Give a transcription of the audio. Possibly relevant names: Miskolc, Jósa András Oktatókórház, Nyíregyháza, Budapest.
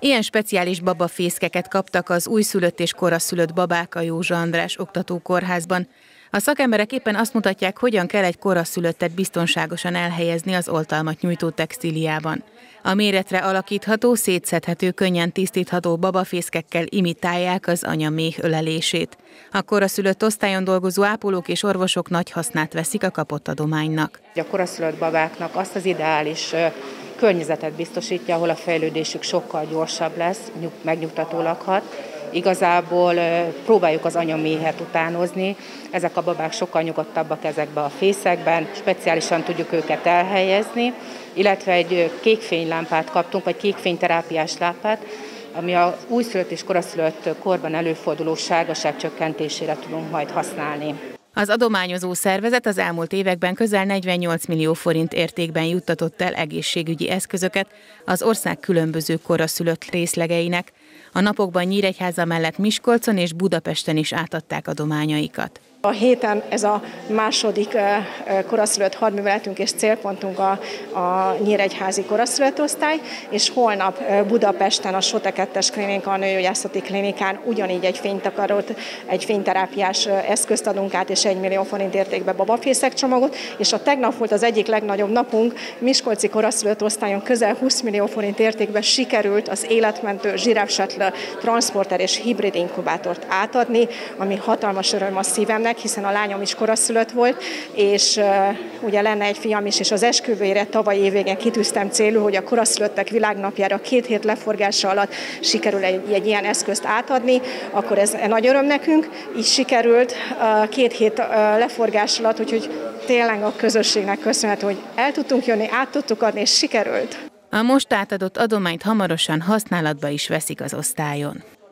Ilyen speciális babafészkeket kaptak az újszülött és koraszülött babák a Jósa András Oktatókórházban. A szakemberek éppen azt mutatják, hogyan kell egy koraszülöttet biztonságosan elhelyezni az oltalmat nyújtó textíliában. A méretre alakítható, szétszedhető, könnyen tisztítható babafészkekkel imitálják az anya méh ölelését. A koraszülött osztályon dolgozó ápolók és orvosok nagy hasznát veszik a kapott adománynak. A koraszülött babáknak azt az ideális környezetet biztosítja, ahol a fejlődésük sokkal gyorsabb lesz, megnyugtató lakhat. Igazából próbáljuk az anyaméhet utánozni, ezek a babák sokkal nyugodtabbak ezekben a fészekben, speciálisan tudjuk őket elhelyezni, illetve egy kékfénylámpát kaptunk, vagy kékfényterápiás lámpát, ami az újszülött és koraszülött korban előforduló sárgaság csökkentésére tudunk majd használni. Az adományozó szervezet az elmúlt években közel 48 millió forint értékben juttatott el egészségügyi eszközöket az ország különböző koraszülött részlegeinek. A napokban Nyíregyháza mellett Miskolcon és Budapesten is átadták adományaikat. A héten ez a második koraszülött hadműveletünk és célpontunk a nyíregyházi koraszülött osztály, és holnap Budapesten a Sotekettes klinika, a nőgyógyászati klinikán ugyanígy egy fényterápiás eszközt adunk át, és 1 millió forint értékben babafészek csomagot, és a tegnap volt az egyik legnagyobb napunk, miskolci koraszülött osztályon közel 20 millió forint értékben sikerült az életmentő zsiráf shuttle transporter és hibrid inkubátort átadni, ami hatalmas öröm a szívemnek, hiszen a lányom is koraszülött volt, és ugye lenne egy fiam is, és az esküvőjére tavaly évvégén kitűztem célul, hogy a koraszülöttek világnapjára 2 hét leforgása alatt sikerül egy ilyen eszközt átadni, akkor ez nagy öröm nekünk, így sikerült 2 hét leforgás alatt, úgyhogy tényleg a közösségnek köszönhető, hogy el tudtunk jönni, át tudtuk adni, és sikerült. A most átadott adományt hamarosan használatba is veszik az osztályon.